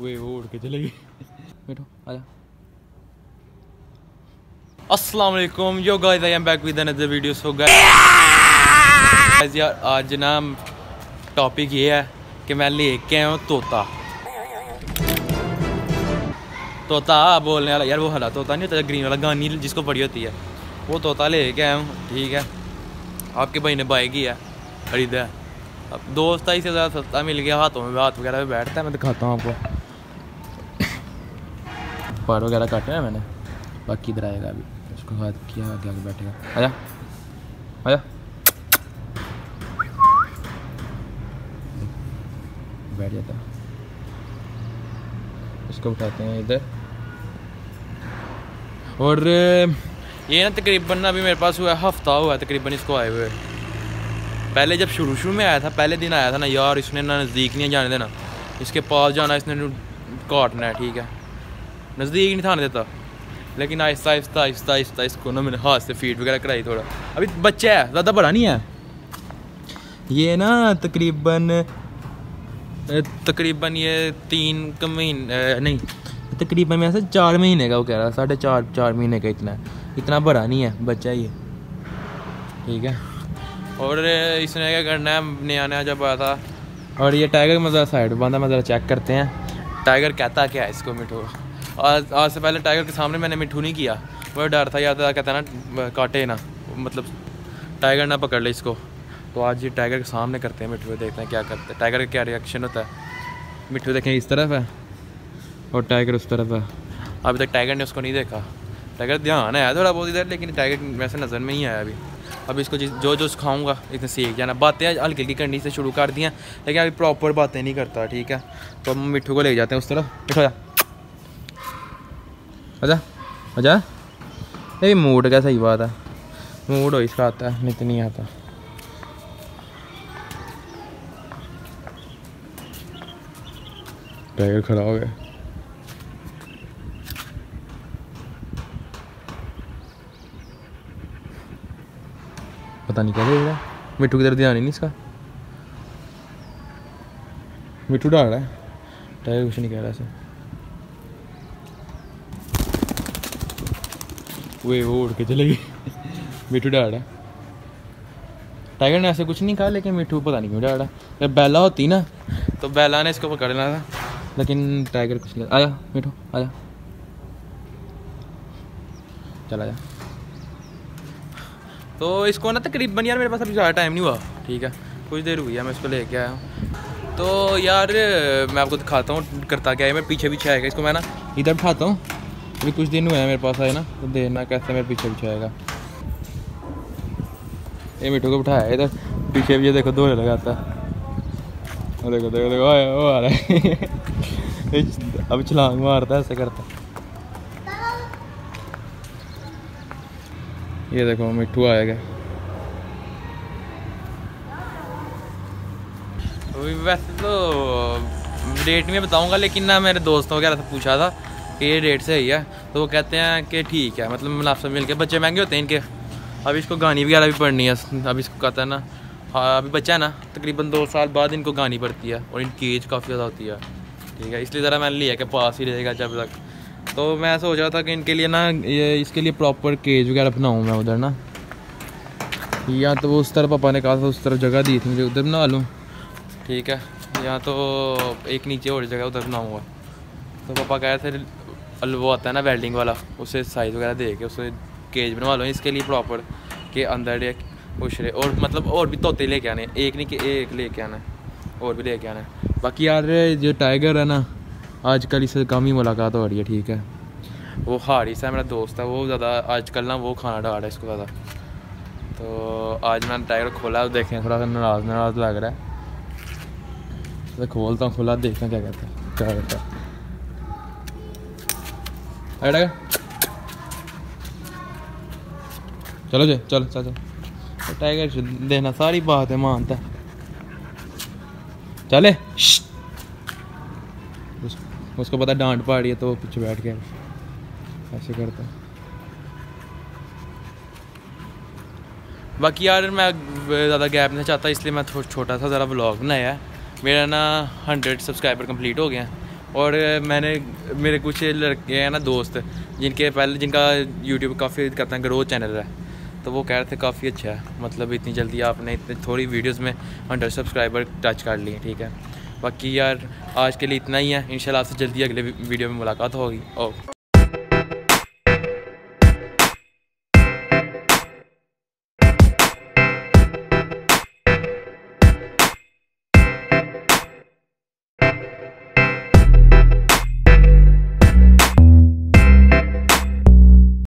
वे उड़ के चले गए। बैठो आजा। अस्सलाम वालेकुम, yo guys I am back with another video. So guys यार आज ना टॉपिक ये है कि मैं लेके आया हूँ तोता। तोता बोलने वाला यार, वो हरा तोता नहीं होता ग्रीन वाला, गानी जिसको पड़ी होती है, वो तोता लेके आया हूँ। ठीक है, आपके भाई ने बाय किया, खरीदा। अब दोस्त ही से ज़्यादा सस्ता मिल गया, हाथों में हाथ वगैरह पे बैठता है। मैं दिखाता हूँ आपको, पर वगैरह काटे हैं मैंने, बाकी इधर आएगा अभी, उसको हाथ किया आगे आगे बैठेगा। आजा आजा बैठ जाता है। इसको उठाते हैं इधर। और ये ना तकरीबन अभी मेरे पास हुआ है हफ्ता हुआ है तकरीबन इसको आए हुए। पहले जब शुरू में आया था, पहले दिन आया था ना यार, इसने ना नज़दीक नहीं जाने देना, इसके पास जाना, इसने काटना है। ठीक है, नज़दीक नहीं थाने देता, लेकिन आहिस्ता आहिस्ता आहिस्ता आहिस्ता इसको ना मैंने हाथ से फीड वगैरह कराई थोड़ा। अभी बच्चा है, ज़्यादा बड़ा नहीं है ये ना, तकरीबन ये 3 महीने नहीं, तकरीबन मैं ऐसे 4 महीने का, वो कह रहा है 4.5 महीने का, इतना बड़ा नहीं है बच्चा ये। ठीक है, और इसने क्या करना है, नया नया जब आया था। और ये टाइगर मज़ा साइड बांधा, मज़ा चेक करते हैं टाइगर कहता क्या है इसको मिठू। आज से पहले टाइगर के सामने मैंने मिठू नहीं किया, वो डर था याद, कहता ना काटे ना, मतलब टाइगर ना पकड़ ले इसको। तो आज ये टाइगर के सामने करते हैं मिठू, देखते हैं क्या करते हैं, टाइगर का क्या रिएक्शन होता है। मिठू देखें इस तरफ है और टाइगर उस तरफ है। अभी तक टाइगर ने उसको नहीं देखा, टाइगर ध्यान आया थोड़ा बहुत इधर, लेकिन टाइगर वैसे नज़र में ही आया। अभी इसको जो जो सिखाऊंगा इसने सीख जाना। बातें हल्की हल्की करनी से शुरू कर दी हैं, लेकिन अभी प्रॉपर बातें नहीं करता। ठीक है, तो हम मिठू को ले जाते हैं उस तरफ। अच्छा अच्छा, ये मूड का सही बात है, मूड हो इसका आता है, नित नहीं आता। टाइगर खड़ा हो गया, पता नहीं क्या देख रहा है। मिठू की तरफ ध्यान ही नहीं इसका, मिठू डाल रहा है, टाइगर कुछ नहीं कह रहा। वे वो उड़ के चले गए। मिठू डाल रहा है, टाइगर ने ऐसे कुछ नहीं कहा, लेकिन मिठू पता नहीं क्यों डाल रहा है। जब बैला होती ना तो बैला ने इसको पकड़ लेना था, लेकिन टाइगर कुछ नहीं। आया मिठू आया, चला जा। तो इसको ना तकरीबन यार मेरे पास अभी ज़्यादा टाइम नहीं हुआ। ठीक है, कुछ देर हुई है, मैं इसको लेके आया हूँ। तो यार मैं आपको दिखाता हूँ करता क्या है, मैं पीछे पीछे आएगा। इसको मैं ना इधर बिठाता हूँ, अभी कुछ दिन हुए हैं मेरे पास आए ना, तो देखना कैसे मेरे पीछे पीछे आएगा। ये मिठू को बिठाया इधर पीछे पीछे, देखो दौड़े लगाता है, देखो देखो देखो वो आ रहा है। अब छलांग मारता है, ऐसे करता है। ये देखो मिठू आएगा। वैसे तो डेट में बताऊंगा, लेकिन ना मेरे दोस्तों वगैरह से पूछा था कि ये डेट सही है, तो वो कहते हैं कि ठीक है, मतलब मुनाफा मिल के, बच्चे महंगे होते हैं इनके। अभी इसको गानी वगैरह भी पढ़नी है, अभी इसको कहता है ना, अभी बच्चा है ना, तकरीबन 2 साल बाद इनको गानी पड़ती है, और इनकी एज काफ़ी ज़्यादा होती है। ठीक है, इसलिए ज़रा मैंने लिया कि पास ही रहेगा जब तक। तो मैं सोच रहा था कि इनके लिए ना ये, इसके लिए प्रॉपर केज वगैरह बनाऊँ मैं उधर ना, या तो वो उस तरफ, पापा ने कहा था उस तरफ जगह दी थी मुझे, उधर बना लूँ। ठीक है, या तो एक नीचे और जगह उधर बनाऊँगा। तो पापा कह रहे थे वो आता है ना वेल्डिंग वाला, उसे साइज़ वगैरह दे के उसे केज बनवा लो इसके लिए प्रॉपर, के अंदर एक उछरे। और मतलब और भी तोते लेके आने, एक नहीं कि एक लेके आना है, और भी लेके आना है। बाकी यार जो टाइगर है ना, आजकल इससे कम ही मुलाकात हो रही है। ठीक है, वो हारिस है मेरा दोस्त है, वो ज़्यादा आजकल ना वो खाना डाल रहा है इसको ज़्यादा। तो आज मैंने टाइगर खोला, देखें थोड़ा सा नाराज़ नाराज़ लग रहा है, तो खोलता हूँ खुला, देखते हैं क्या कहता है, क्या करता है। अरे टाइगर चलो जी, चलो चलो चलो। टाइगर देखना सारी बातें मानता है, चले उसको पता डांट पा रही है, तो वो पीछे बैठ गया ऐसे करता। बाकी यार मैं ज़्यादा गैप नहीं चाहता, इसलिए मैं छोटा सा ज़रा व्लॉग बनाया है। मेरा ना 100 सब्सक्राइबर कंप्लीट हो गया, और मैंने मेरे कुछ लड़के हैं ना दोस्त जिनके पहले जिनका यूट्यूब काफ़ी करते हैं ग्रो चैनल है, तो वो कह रहे थे काफ़ी अच्छा है, मतलब इतनी जल्दी आपने इतने थोड़ी वीडियोस में 100 सब्सक्राइबर टच कर लिए। ठीक है, बाकी यार आज के लिए इतना ही है। इंशाल्लाह आपसे जल्दी अगले वीडियो में मुलाकात होगी।